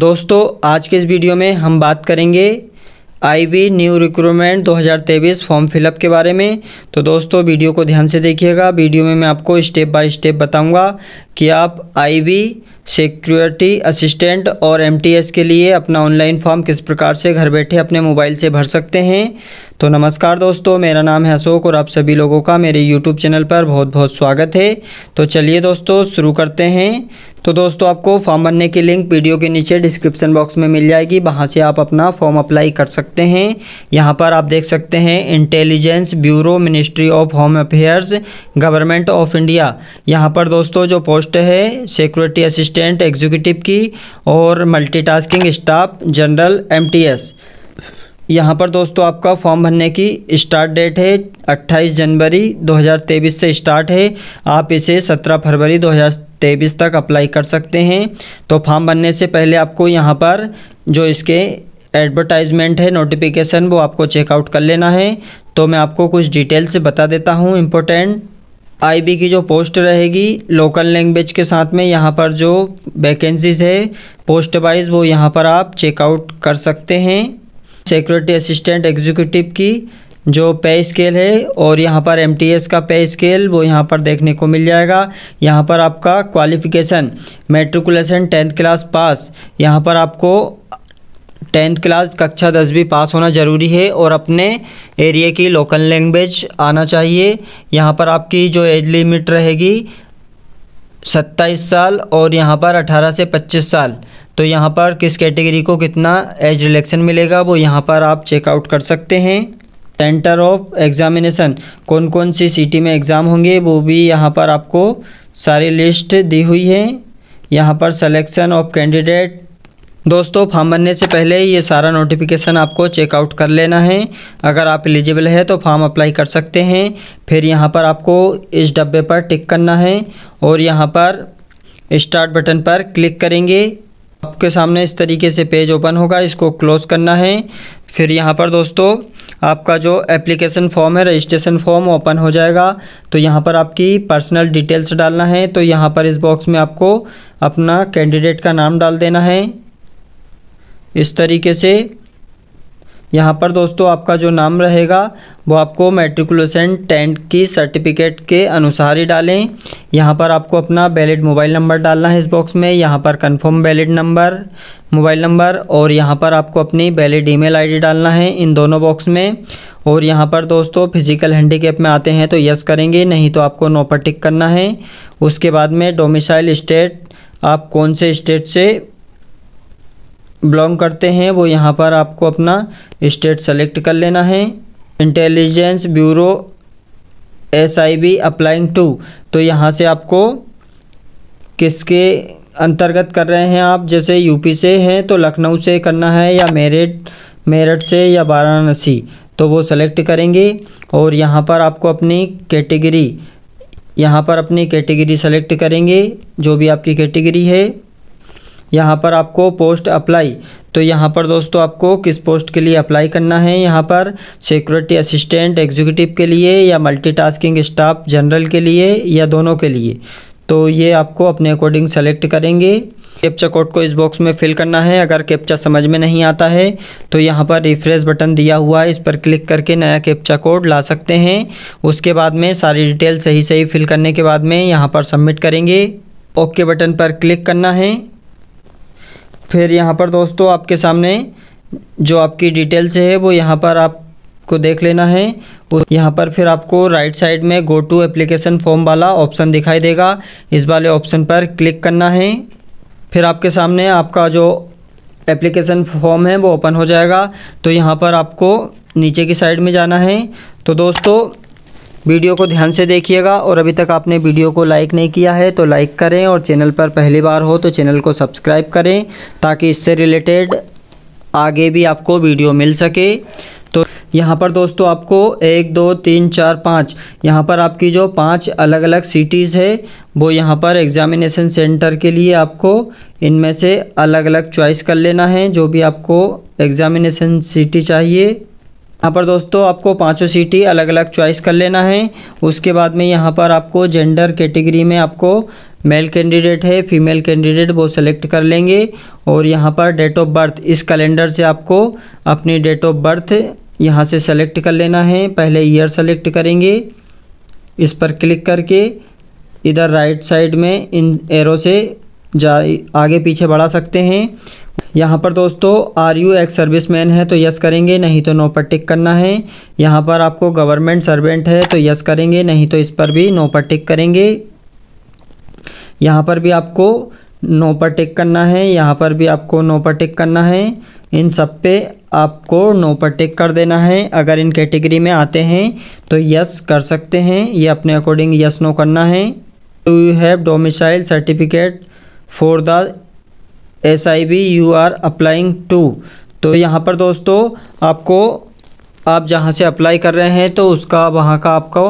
दोस्तों आज के इस वीडियो में हम बात करेंगे IB new recruitment 2023 form fill up के बारे में। तो दोस्तों वीडियो को ध्यान से देखिएगा। वीडियो में मैं आपको स्टेप बाय स्टेप बताऊंगा कि आप आईबी सिक्योरिटी असिस्टेंट और एमटीएस के लिए अपना ऑनलाइन फॉर्म किस प्रकार से घर बैठे अपने मोबाइल से भर सकते हैं। तो नमस्कार दोस्तों, मेरा नाम है अशोक और आप सभी लोगों का मेरे यूट्यूब चैनल पर बहुत बहुत स्वागत है। तो चलिए दोस्तों शुरू करते हैं। तो दोस्तों आपको फॉर्म भरने की लिंक वीडियो के नीचे डिस्क्रिप्शन बॉक्स में मिल जाएगी, वहाँ से आप अपना फॉर्म अप्लाई कर सकते हैं। यहाँ पर आप देख सकते हैं intelligence bureau, ministry of home affairs, government of India. यहाँ पर दोस्तों जो पोस्ट है सिक्योरिटी असिस्टेंट एग्जीक्यूटिव की और मल्टीटास्किंग स्टाफ जनरल एमटीएस। यहाँ पर दोस्तों आपका फॉर्म भरने की स्टार्ट डेट है 28 जनवरी 2023 से स्टार्ट है। आप इसे 17 फरवरी 2023 तक अप्लाई कर सकते हैं। तो फॉर्म भरने से पहले आपको यहाँ पर जो इसके एडवर्टाइजमेंट है, नोटिफिकेशन, वो आपको चेकआउट कर लेना है। तो मैं आपको कुछ डिटेल से बता देता हूँ। इम्पोर्टेंट आईबी की जो पोस्ट रहेगी लोकल लैंग्वेज के साथ में, यहाँ पर जो वैकेंसीज है पोस्ट वाइज वो यहाँ पर आप चेकआउट कर सकते हैं। सिक्योरिटी असिस्टेंट एग्जीक्यूटिव की जो पे स्केल है और यहाँ पर एमटीएस का पे स्केल वो यहाँ पर देखने को मिल जाएगा। यहाँ पर आपका qualification matriculation 10th class pass. यहाँ पर आपको 10th क्लास कक्षा 10वीं पास होना ज़रूरी है और अपने एरिया की लोकल लैंग्वेज आना चाहिए। यहाँ पर आपकी जो एज लिमिट रहेगी 27 साल और यहाँ पर 18 से 25 साल। तो यहाँ पर किस कैटेगरी को कितना एज रिलैक्सेशन मिलेगा वो यहाँ पर आप चेकआउट कर सकते हैं। सेंटर ऑफ एग्ज़ामिनेशन, कौन कौन सी सिटी में एग्ज़ाम होंगे वो भी यहाँ पर आपको सारी लिस्ट दी हुई है। यहाँ पर सिलेक्शन ऑफ कैंडिडेट। दोस्तों फॉर्म भरने से पहले ये सारा नोटिफिकेशन आपको चेकआउट कर लेना है। अगर आप एलिजिबल है तो फॉर्म अप्लाई कर सकते हैं। फिर यहाँ पर आपको इस डब्बे पर टिक करना है और यहाँ पर स्टार्ट बटन पर क्लिक करेंगे। आपके सामने इस तरीके से पेज ओपन होगा, इसको क्लोज करना है। फिर यहाँ पर दोस्तों आपका जो एप्लीकेशन फॉर्म है, रजिस्ट्रेशन फॉर्म, ओपन हो जाएगा। तो यहाँ पर आपकी पर्सनल डिटेल्स डालना है। तो यहाँ पर इस बॉक्स में आपको अपना कैंडिडेट का नाम डाल देना है इस तरीके से। यहाँ पर दोस्तों आपका जो नाम रहेगा वो आपको मैट्रिकुलेशन 10th की सर्टिफिकेट के अनुसार ही डालें। यहाँ पर आपको अपना वैलिड मोबाइल नंबर डालना है इस बॉक्स में। यहाँ पर confirm valid number, mobile number और यहाँ पर आपको अपनी वैलिड ईमेल आईडी डालना है इन दोनों बॉक्स में। और यहाँ पर दोस्तों फिजिकल हैंडीकैप में आते हैं तो यस करेंगे, नहीं तो आपको नो पर टिक करना है। उसके बाद में डोमिसाइल स्टेट, आप कौन से स्टेट से बिलोंग करते हैं वो यहाँ पर आपको अपना स्टेट सेलेक्ट कर लेना है। Intelligence bureau SIB applying to, तो यहाँ से आपको किसके अंतर्गत कर रहे हैं आप। जैसे यूपी से हैं तो लखनऊ से करना है या मेरठ से या वाराणसी, तो वो सेलेक्ट करेंगे। और यहाँ पर आपको अपनी कैटेगरी, यहाँ पर अपनी कैटेगरी सेलेक्ट करेंगे जो भी आपकी कैटेगरी है। यहाँ पर आपको पोस्ट अप्लाई, तो यहाँ पर दोस्तों आपको किस पोस्ट के लिए अप्लाई करना है। यहाँ पर सिक्योरिटी असिस्टेंट एग्जीक्यूटिव के लिए या मल्टीटास्किंग स्टाफ जनरल के लिए या दोनों के लिए, तो ये आपको अपने अकॉर्डिंग सेलेक्ट करेंगे। कैप्चा कोड को इस बॉक्स में फिल करना है। अगर कैप्चा समझ में नहीं आता है तो यहाँ पर रिफ्रेश बटन दिया हुआ है, इस पर क्लिक करके नया कैप्चा कोड ला सकते हैं। उसके बाद में सारी डिटेल सही फिल करने के बाद में यहाँ पर सबमिट करेंगे। ओके बटन पर क्लिक करना है। फिर यहाँ पर दोस्तों आपके सामने जो आपकी डिटेल्स है वो यहाँ पर आपको देख लेना है। यहाँ पर फिर आपको राइट साइड में गो टू एप्लीकेशन फॉर्म वाला ऑप्शन दिखाई देगा, इस वाले ऑप्शन पर क्लिक करना है। फिर आपके सामने आपका जो एप्लीकेशन फॉर्म है वो ओपन हो जाएगा। तो यहाँ पर आपको नीचे की साइड में जाना है। तो दोस्तों वीडियो को ध्यान से देखिएगा और अभी तक आपने वीडियो को लाइक नहीं किया है तो लाइक करें और चैनल पर पहली बार हो तो चैनल को सब्सक्राइब करें ताकि इससे रिलेटेड आगे भी आपको वीडियो मिल सके। तो यहाँ पर दोस्तों आपको 1 2 3 4 5, यहाँ पर आपकी जो 5 अलग अलग सिटीज़ है वो यहाँ पर एग्ज़ामिनेशन सेंटर के लिए आपको इनमें से अलग अलग चॉइस कर लेना है जो भी आपको एग्ज़ामिनेशन सिटी चाहिए। यहाँ पर दोस्तों आपको पांचों सिटी अलग अलग चॉइस कर लेना है। उसके बाद में यहाँ पर आपको जेंडर कैटेगरी में आपको मेल कैंडिडेट है, फीमेल कैंडिडेट वो सेलेक्ट कर लेंगे। और यहाँ पर डेट ऑफ बर्थ, इस कैलेंडर से आपको अपनी डेट ऑफ बर्थ यहाँ से सेलेक्ट कर लेना है। पहले ईयर सेलेक्ट करेंगे, इस पर क्लिक करके इधर राइट साइड में इन एरो से आगे पीछे बढ़ा सकते हैं। यहाँ पर दोस्तों आर यू एक्स सर्विसमैन है तो यस करेंगे, नहीं तो नो पर टिक करना है। यहाँ पर आपको गवर्नमेंट सर्वेंट है तो यस करेंगे, नहीं तो इस पर भी नो पर टिक करेंगे। यहाँ पर भी आपको नो पर टिक करना है, यहाँ पर भी आपको नो पर टिक करना है। इन सब पे आपको नो पर टिक कर देना है। अगर इन कैटेगरी में आते हैं तो यस कर सकते हैं, ये अपने अकॉर्डिंग यस नो करना है। Do you have domicile certificate for the SIB you are applying to. तो यहाँ पर दोस्तों आपको आप जहाँ से अप्लाई कर रहे हैं तो उसका वहाँ का आपको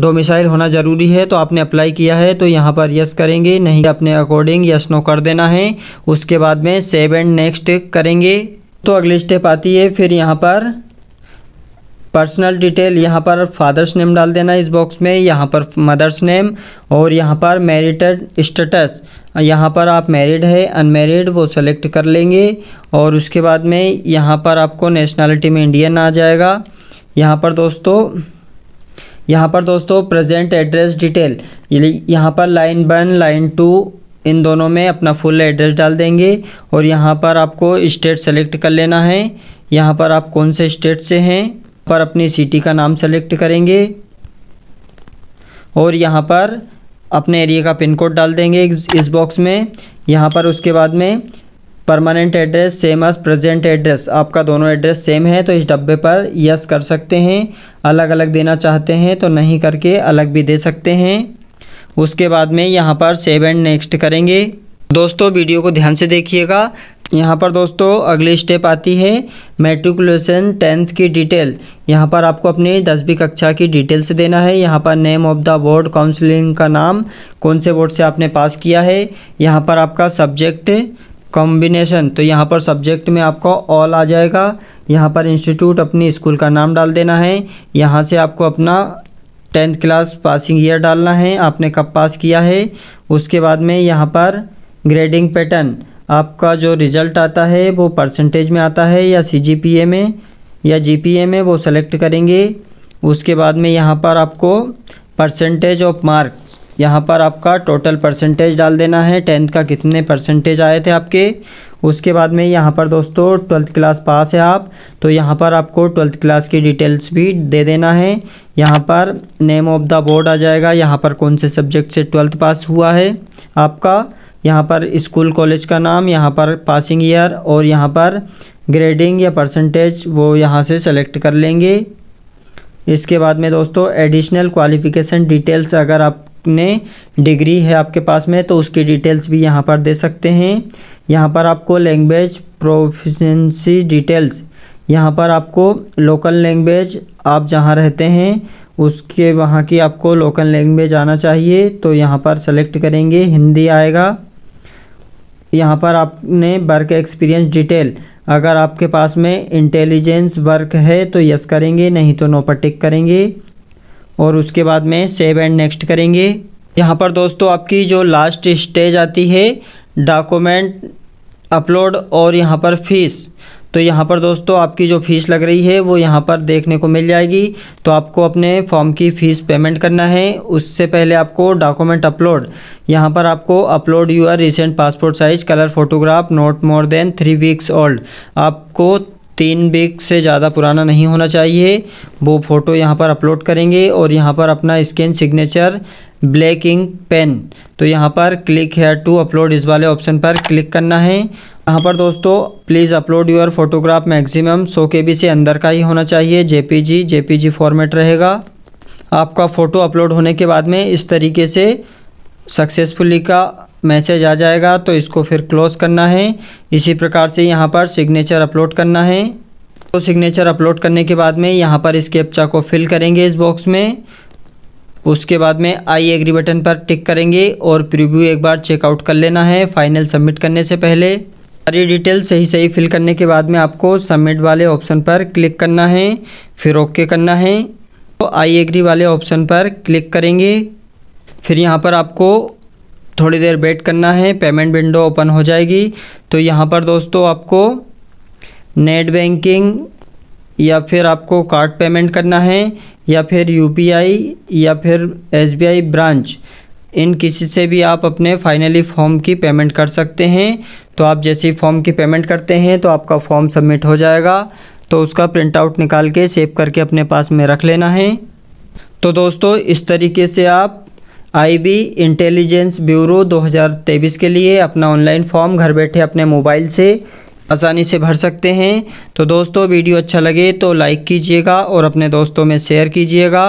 डोमिसाइल होना ज़रूरी है। तो आपने अप्लाई किया है तो यहाँ पर यस करेंगे, नहीं अपने अकॉर्डिंग यस नो कर देना है। उसके बाद में सेव एंड नेक्स्ट करेंगे। तो अगली स्टेप आती है, फिर यहाँ पर पर्सनल डिटेल, यहाँ पर फादर्स नेम डाल देना इस बॉक्स में, यहाँ पर मदर्स नेम और यहाँ पर मैरिटल स्टेटस, यहाँ पर आप मैरिड है अनमैरिड वो सेलेक्ट कर लेंगे। और उसके बाद में यहाँ पर आपको नेशनैलिटी में इंडियन आ जाएगा। यहाँ पर दोस्तों प्रेजेंट एड्रेस डिटेल, यहाँ पर लाइन 1 लाइन 2 इन दोनों में अपना फुल एड्रेस डाल देंगे। और यहाँ पर आपको स्टेट सेलेक्ट कर लेना है, यहाँ पर आप कौन से स्टेट से हैं पर अपनी सिटी का नाम सेलेक्ट करेंगे। और यहाँ पर अपने एरिया का पिन कोड डाल देंगे इस बॉक्स में। यहाँ पर उसके बाद में permanent address same as present address, आपका दोनों एड्रेस सेम है तो इस डब्बे पर यस कर सकते हैं। अलग अलग देना चाहते हैं तो नहीं करके अलग भी दे सकते हैं। उसके बाद में यहाँ पर सेव एंड नेक्स्ट करेंगे। दोस्तों वीडियो को ध्यान से देखिएगा। यहाँ पर दोस्तों अगली स्टेप आती है मेट्रिकुलेशन 10th की डिटेल, यहाँ पर आपको अपनी 10वीं कक्षा की डिटेल्स देना है। यहाँ पर name of the board, counselling का नाम, कौन से बोर्ड से आपने पास किया है। यहाँ पर आपका सब्जेक्ट कॉम्बिनेशन, तो यहाँ पर सब्जेक्ट में आपका ऑल आ जाएगा। यहाँ पर इंस्टीट्यूट, अपनी स्कूल का नाम डाल देना है। यहाँ से आपको अपना 10th क्लास पासिंग ईयर डालना है, आपने कब पास किया है। उसके बाद में यहाँ पर ग्रेडिंग पैटर्न, आपका जो रिज़ल्ट आता है वो परसेंटेज में आता है या CGPA में या GPA में वो सेलेक्ट करेंगे। उसके बाद में यहाँ पर आपको परसेंटेज ऑफ मार्क्स, यहाँ पर आपका टोटल परसेंटेज डाल देना है, 10th का कितने परसेंटेज आए थे आपके। उसके बाद में यहाँ पर दोस्तों 12th क्लास पास है आप, तो यहाँ पर आपको 12th क्लास की डिटेल्स भी दे देना है। यहाँ पर नेम ऑफ द बोर्ड आ जाएगा, यहाँ पर कौन से सब्जेक्ट से 12th पास हुआ है आपका। यहाँ पर स्कूल कॉलेज का नाम, यहाँ पर पासिंग ईयर और यहाँ पर ग्रेडिंग या परसेंटेज वो यहाँ से सेलेक्ट कर लेंगे। इसके बाद में दोस्तों एडिशनल क्वालिफ़िकेशन डिटेल्स, अगर आपने डिग्री है आपके पास में तो उसकी डिटेल्स भी यहाँ पर दे सकते हैं। यहाँ पर आपको लैंग्वेज प्रोफिशेंसी डिटेल्स, यहाँ पर आपको लोकल लैंग्वेज, आप जहाँ रहते हैं उसके वहाँ की आपको लोकल लैंग्वेज आना चाहिए तो यहाँ पर सेलेक्ट करेंगे, हिंदी आएगा। यहाँ पर आपने वर्क एक्सपीरियंस डिटेल, अगर आपके पास में इंटेलिजेंस वर्क है तो यस करेंगे, नहीं तो नो पर टिक करेंगे। और उसके बाद में सेव एंड नेक्स्ट करेंगे। यहाँ पर दोस्तों आपकी जो लास्ट स्टेज आती है डॉक्यूमेंट अपलोड और यहाँ पर फीस, तो यहाँ पर दोस्तों आपकी जो फ़ीस लग रही है वो यहाँ पर देखने को मिल जाएगी। तो आपको अपने फॉर्म की फ़ीस पेमेंट करना है। उससे पहले आपको डॉक्यूमेंट अपलोड, यहाँ पर आपको upload your recent passport size colour photograph not more than 3 weeks old, आपको 3 वीक से ज़्यादा पुराना नहीं होना चाहिए। वो फ़ोटो यहाँ पर अपलोड करेंगे और यहाँ पर अपना scan signature black ink pen, तो यहाँ पर क्लिक हेयर टू अपलोड इस वाले ऑप्शन पर क्लिक करना है। यहाँ पर दोस्तों please upload your photograph maximum 100 KB से अंदर का ही होना चाहिए, JPG फॉर्मेट रहेगा। आपका फ़ोटो अपलोड होने के बाद में इस तरीके से सक्सेसफुली का मैसेज आ जाएगा, तो इसको फिर क्लोज़ करना है। इसी प्रकार से यहाँ पर सिग्नेचर अपलोड करना है। तो सिग्नेचर अपलोड करने के बाद में यहाँ पर इस कैप्चा को फिल करेंगे इस बॉक्स में। उसके बाद में आई एग्री बटन पर टिक करेंगे और प्रीव्यू एक बार चेकआउट कर लेना है फाइनल सबमिट करने से पहले। सारी डिटेल सही फिल करने के बाद में आपको सबमिट वाले ऑप्शन पर क्लिक करना है, फिर ओके करना है। तो आई एग्री वाले ऑप्शन पर क्लिक करेंगे, फिर यहाँ पर आपको थोड़ी देर वेट करना है, पेमेंट विंडो ओपन हो जाएगी। तो यहाँ पर दोस्तों आपको नेट बैंकिंग या फिर आपको कार्ड पेमेंट करना है या फिर यूपीआई या फिर एसबीआई ब्रांच, इन किसी से भी आप अपने फाइनली फॉर्म की पेमेंट कर सकते हैं। तो आप जैसे ही फॉर्म की पेमेंट करते हैं तो आपका फॉर्म सबमिट हो जाएगा, तो उसका प्रिंट आउट निकाल के सेव करके अपने पास में रख लेना है। तो दोस्तों इस तरीके से आप आईबी इंटेलिजेंस ब्यूरो 2023 के लिए अपना ऑनलाइन फॉर्म घर बैठे अपने मोबाइल से आसानी से भर सकते हैं। तो दोस्तों वीडियो अच्छा लगे तो लाइक कीजिएगा और अपने दोस्तों में शेयर कीजिएगा,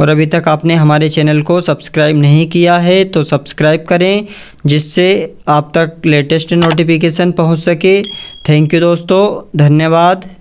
और अभी तक आपने हमारे चैनल को सब्सक्राइब नहीं किया है तो सब्सक्राइब करें, जिससे आप तक लेटेस्ट नोटिफिकेशन पहुंच सके। थैंक यू दोस्तों, धन्यवाद।